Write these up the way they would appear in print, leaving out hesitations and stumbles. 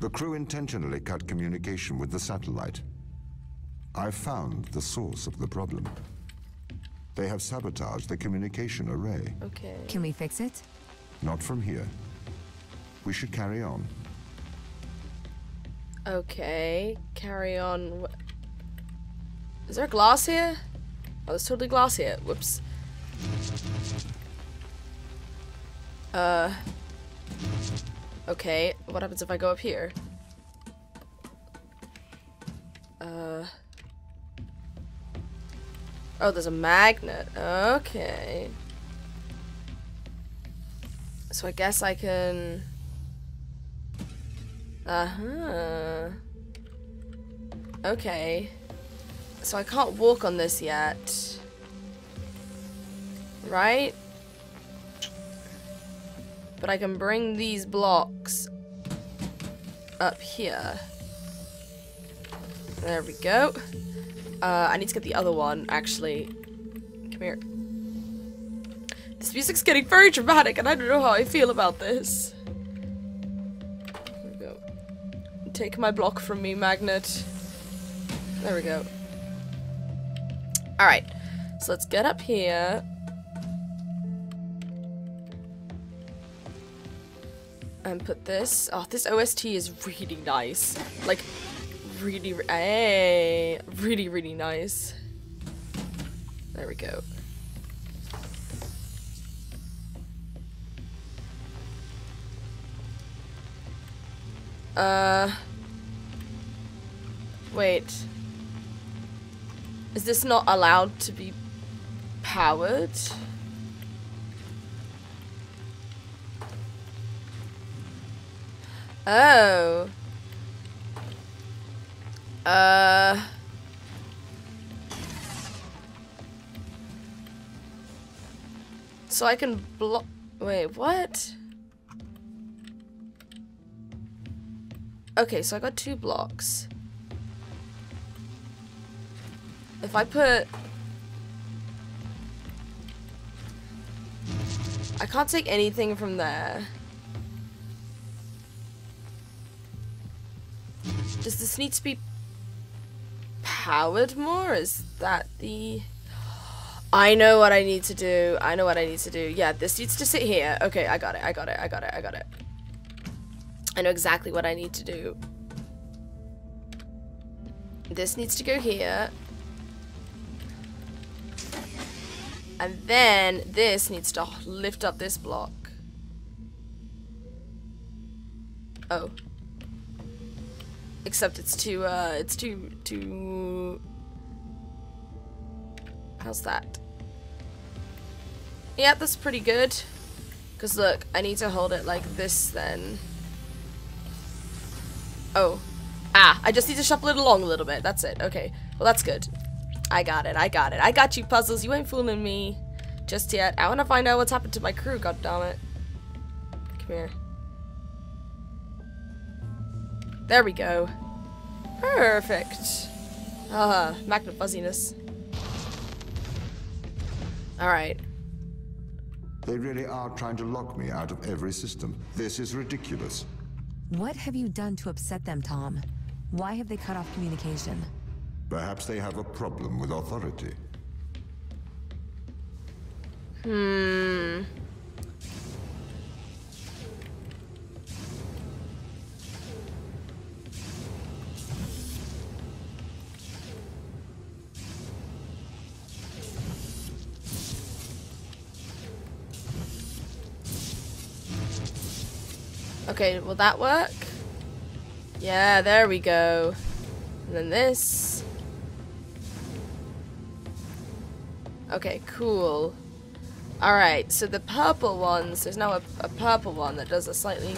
The crew intentionally cut communication with the satellite. I found the source of the problem. They have sabotaged the communication array. Okay. Can we fix it? Not from here. We should carry on. Okay, carry on. Is there glass here? Oh, there's totally glass here. Whoops. Okay, what happens if I go up here? Oh, there's a magnet. Okay. So I guess I can... Uh-huh. Okay. So I can't walk on this yet. Right? But I can bring these blocks up here. There we go. I need to get the other one, actually. Come here. This music's getting very dramatic, and I don't know how I feel about this. There we go. Take my block from me, magnet. There we go. Alright, so let's get up here. And put this. Oh, this OST is really nice. Like, really nice. There we go. Wait. Is this not allowed to be powered? Oh. So I can block. Wait, what? Okay, so I got 2 blocks. If I put... I can't take anything from there. Does this need to be powered more? Is that the... I know what I need to do. I know what I need to do. Yeah, this needs to sit here. Okay, I got it. I got it. I got it. I got it. I know exactly what I need to do. This needs to go here. And then this needs to lift up this block. Oh. Except it's too... How's that? Yeah, that's pretty good. Because look, I need to hold it like this then. Oh. Ah, I just need to shuffle it along a little bit. That's it. Okay. Well, that's good. I got it. I got it. I got you, puzzles. You ain't fooling me just yet. I want to find out what's happened to my crew, goddammit. Come here. There we go. Perfect. Ah, magnet fuzziness. Alright. They really are trying to lock me out of every system. This is ridiculous. What have you done to upset them, Tom? Why have they cut off communication? Perhaps they have a problem with authority. Hmm. Okay, will that work? Yeah, there we go. And then this. Okay, cool. Alright, so the purple ones, there's now a purple one that does a slightly...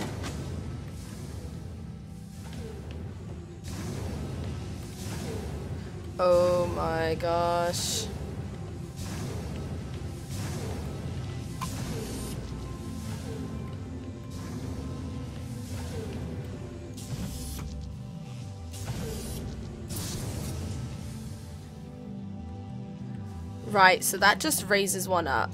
Oh my gosh. Right, so that just raises one up.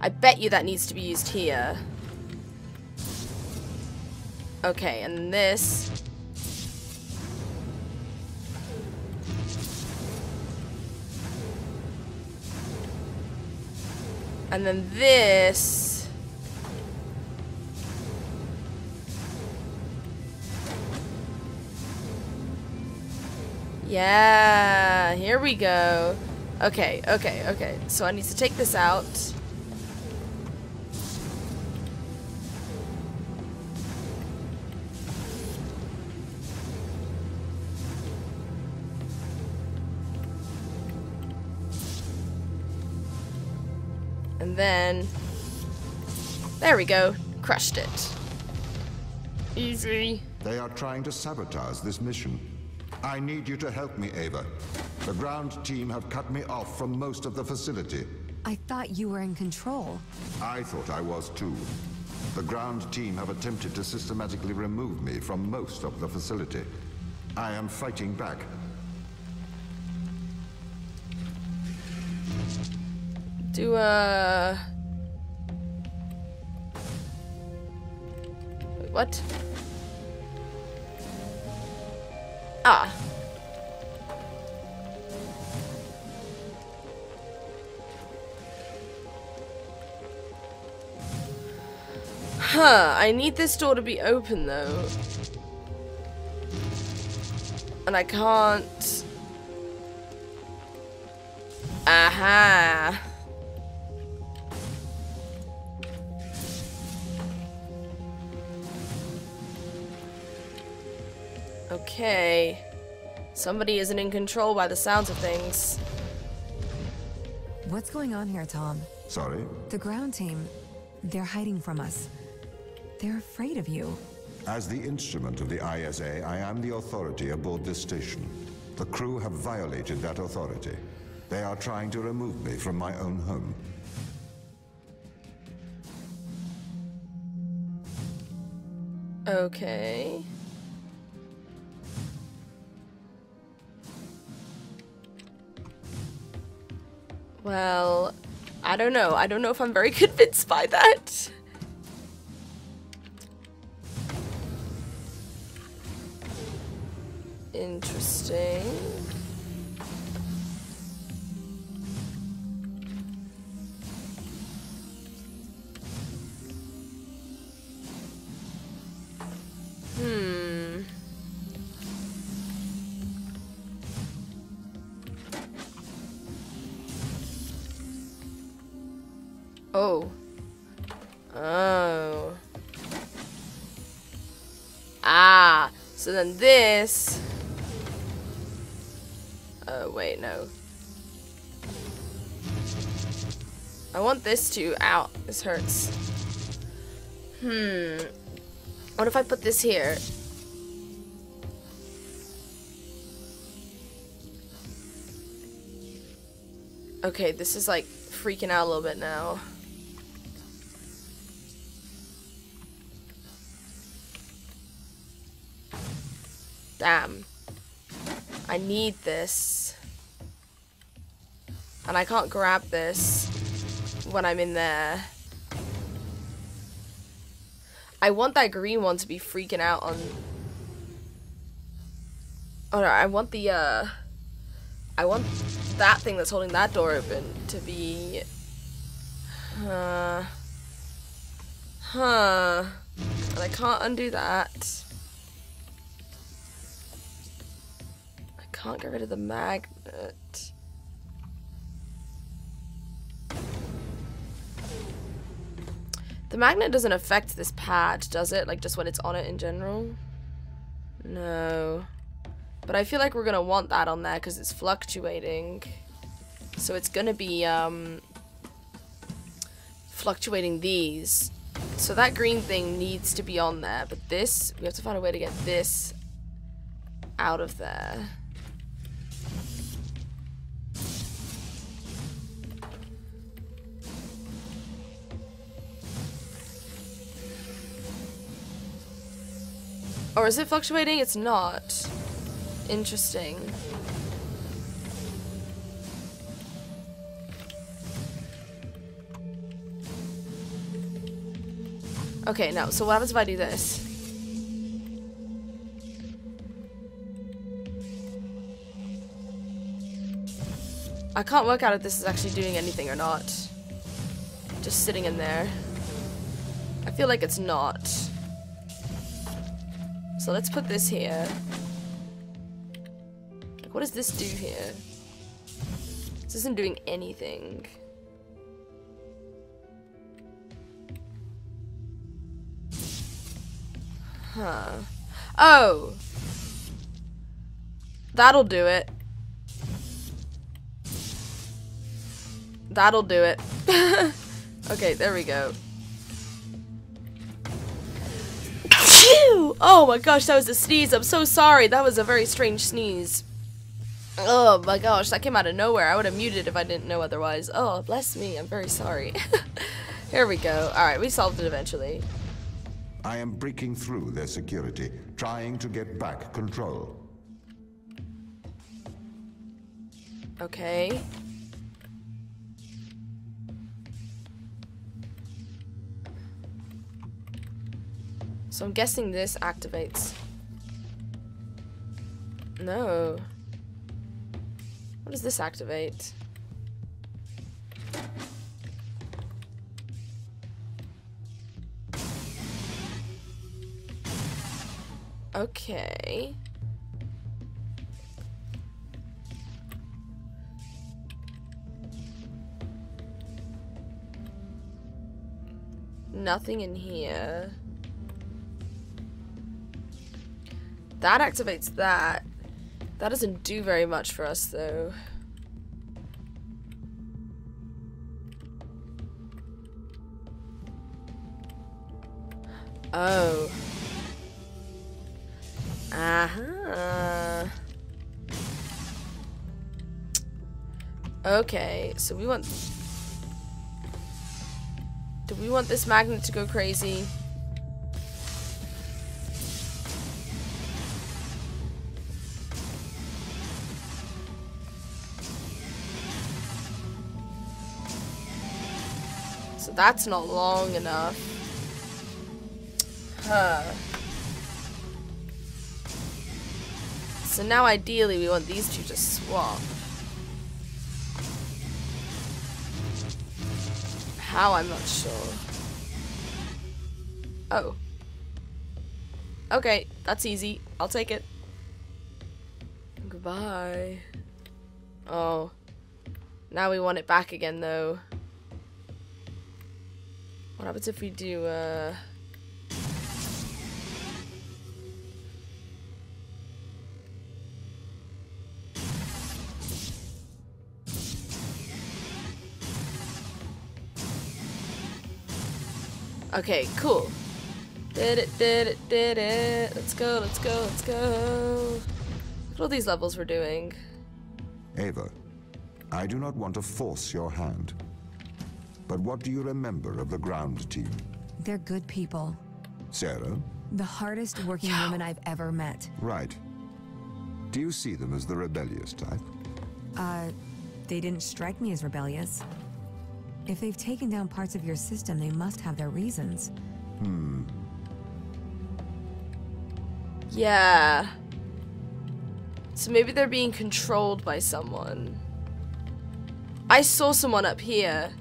I bet you that needs to be used here. Okay, and this... and then this... yeah, here we go. Okay, okay, okay. So I need to take this out. And then, there we go, crushed it. Easy. They are trying to sabotage this mission. I need you to help me, Ava. The ground team have cut me off from most of the facility. I thought you were in control. I thought I was too. The ground team have attempted to systematically remove me from most of the facility. I am fighting back. Do what? Ah. Huh, I need this door to be open though. And I can't. Aha. Okay, somebody isn't in control by the sounds of things. What's going on here, Tom? Sorry? The ground team, they're hiding from us. They're afraid of you. As the instrument of the ISA, I am the authority aboard this station. The crew have violated that authority. They are trying to remove me from my own home. Okay. Well, I don't know. I don't know if I'm very convinced by that. Interesting. Oh. Oh. Ah. So then this. Oh, wait, no. I want this to. Ow. This hurts. Hmm. What if I put this here? Okay, this is like freaking out a little bit now. Damn. I need this. And I can't grab this when I'm in there. I want that green one to be freaking out on... oh no, I want the, I want that thing that's holding that door open to be... huh. And I can't undo that. Can't get rid of the magnet. The magnet doesn't affect this pad, does it? Like, just when it's on it in general? No. But I feel like we're gonna want that on there because it's fluctuating. So it's gonna be, fluctuating these. So that green thing needs to be on there. But this, we have to find a way to get this out of there. Or is it fluctuating? It's not. Interesting. Okay, no. So what happens if I do this? I can't work out if this is actually doing anything or not. Just sitting in there. I feel like it's not. So let's put this here. Like, what does this do here? This isn't doing anything. Huh. Oh! That'll do it. That'll do it. Okay, there we go. Phew! Oh my gosh, that was a sneeze. I'm so sorry. That was a very strange sneeze. Oh my gosh, that came out of nowhere. I would have muted if I didn't know otherwise. Oh, bless me. I'm very sorry. Here we go. Alright, we solved it eventually. I am breaking through their security, trying to get back control. Okay. So I'm guessing this activates. No. What does this activate? Okay. Nothing in here. That activates that. That doesn't do very much for us, though. Oh. Uh-huh. Okay, so we want... Do we want this magnet to go crazy? That's not long enough. Huh. So now ideally we want these two to swap. How, I'm not sure. Oh. Okay, that's easy. I'll take it. Goodbye. Oh. Now we want it back again though. What happens if we do, Okay, cool. Did it, did it, did it. Let's go, let's go, let's go. Look at all these levels we're doing. Ava, I do not want to force your hand. But what do you remember of the ground team? They're good people. Sarah? The hardest working woman I've ever met. Right. Do you see them as the rebellious type? They didn't strike me as rebellious. If they've taken down parts of your system, they must have their reasons. Hmm. Yeah. So maybe they're being controlled by someone. I saw someone up here.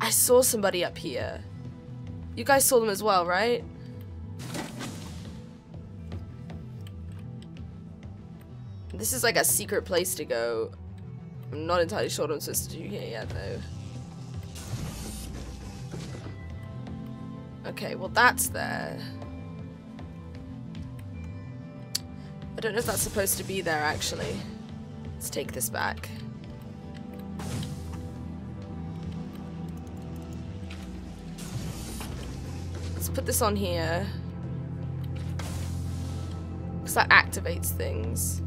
I saw somebody up here. You guys saw them as well, right? This is like a secret place to go. I'm not entirely sure what I'm supposed to do here yet, though. Okay, well that's there. I don't know if that's supposed to be there, actually. Let's take this back. Put this on here because that activates things.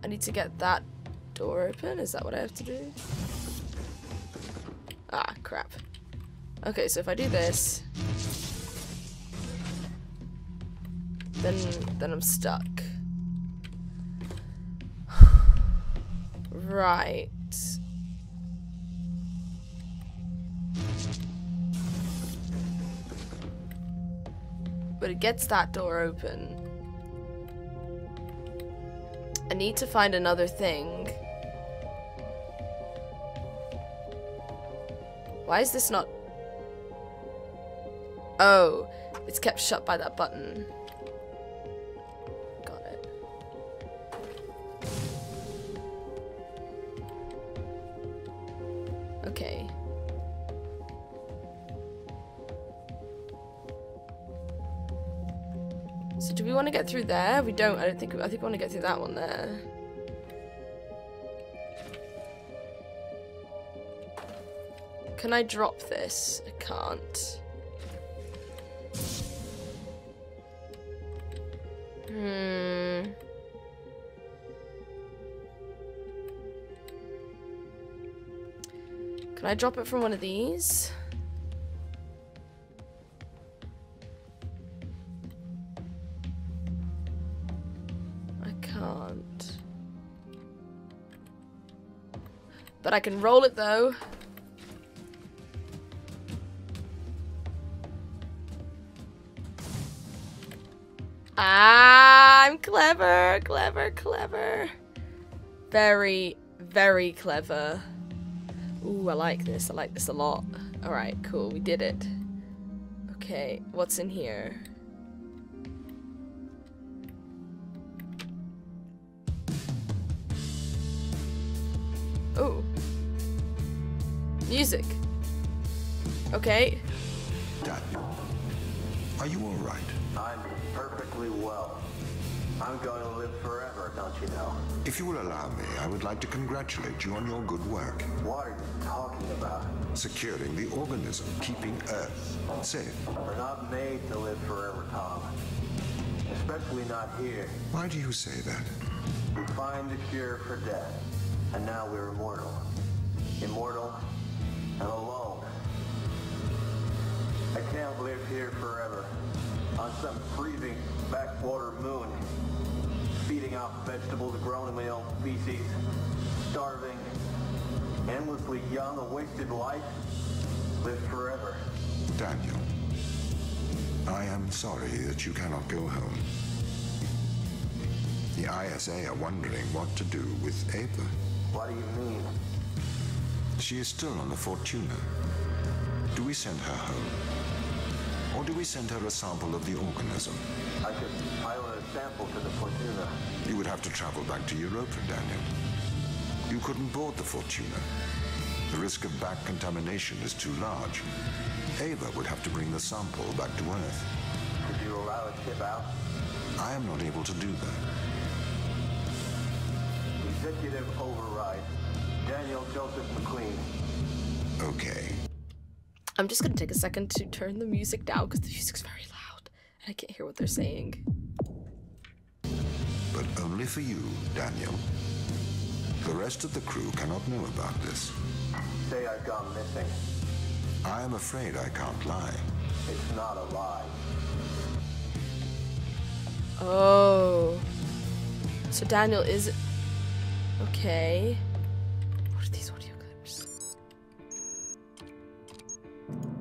I need to get that door open. Is that what I have to do? Ah, crap. Okay, so if I do this, then I'm stuck. Right. But it gets that door open. I need to find another thing. Why is this not... Oh, it's kept shut by that button. Got it. Okay. So do we want to get through there? We don't, I think we want to get through that one there. Can I drop this? I can't. Can I drop it from one of these? I can't. But I can roll it though. Ah, I'm clever, clever, clever. Very, very clever. Ooh, I like this a lot. Alright, cool, we did it. Okay, what's in here? Ooh. Music. Okay. Daniel, are you alright? I'm perfectly well. I'm going to live forever, don't you know? If you will allow me, I would like to congratulate you on your good work. What are you talking about? Securing the organism, keeping Earth safe. We're not made to live forever, Tom. Especially not here. Why do you say that? We find the cure for death, and now we're immortal. Immortal and alone. I can't live here forever. On some freezing backwater moon, feeding off vegetables grown in my own feces, starving, endlessly young, a wasted life, lived forever. Daniel, I am sorry that you cannot go home. The ISA are wondering what to do with Ava. What do you mean? She is still on the Fortuna. Do we send her home? Or do we send her a sample of the organism? I could pilot a sample to the Fortuna. You would have to travel back to Europa, Daniel. You couldn't board the Fortuna. The risk of back contamination is too large. Ava would have to bring the sample back to Earth. Could you allow a ship out? I am not able to do that. Executive override. Daniel Joseph McLean. Okay. I'm just going to take a second to turn the music down because the music's very loud and I can't hear what they're saying. But only for you, Daniel. The rest of the crew cannot know about this. Say I've gone missing. I am afraid I can't lie. It's not a lie. Oh. So Daniel is... Okay. What are these audio?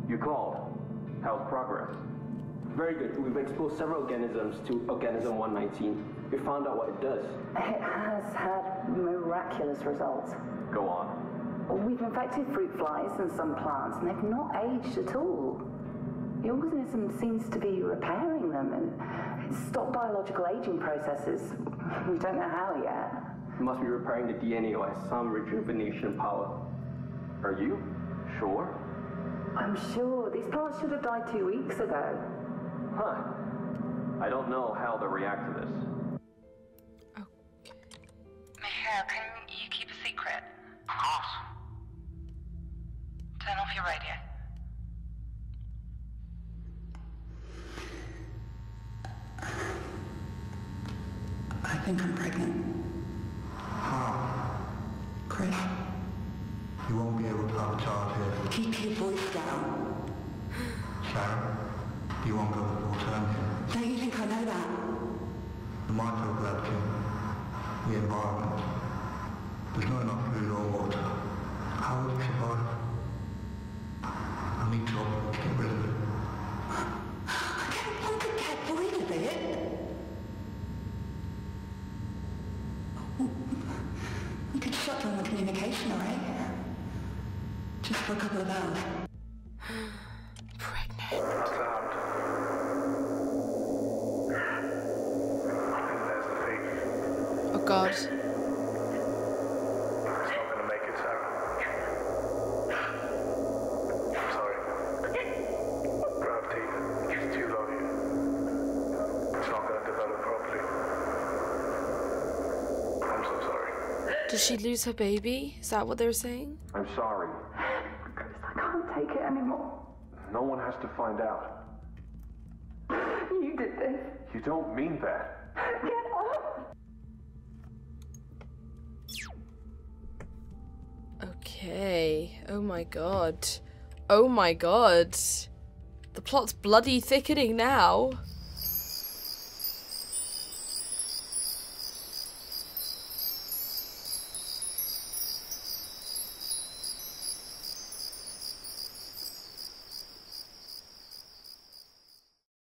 You called. How's progress? Very good. We've exposed several organisms to Organism 119. We found out what it does. It has had miraculous results. Go on. We've infected fruit flies and some plants, and they've not aged at all. The organism seems to be repairing them and stopped biological aging processes. We don't know how yet. It must be repairing the DNA or has some rejuvenation power. Are you sure? I'm sure. These plants should have died 2 weeks ago. Huh. I don't know how they react to this. Oh. Meher, can you keep a secret? Of course. Turn off your radio. I think I'm pregnant. How? Chris. You won't be able to have a child here. Keep your voice down. Sarah, you won't go the full term here. Don't you think I know that? The microgravity, the environment, There's not enough food or water. How will it survive? I need to get rid of it. I can't poke a cat for rid of it. We could shut down the communication array. Just for a couple of hours. God. It's not going to make it, Sarah. I'm sorry. Gravity is too low here. It's not going to develop properly. I'm so sorry. Does she lose her baby? Is that what they're saying? I'm sorry. I can't take it anymore. No one has to find out. You did this. You don't mean that. Okay. Oh my god. Oh my god. The plot's bloody thickening now.